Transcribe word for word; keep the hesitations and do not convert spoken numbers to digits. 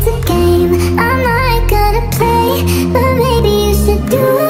it's a game I'm not gonna play, but maybe you should do it.